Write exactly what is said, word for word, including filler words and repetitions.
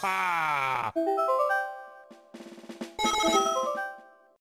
Ha!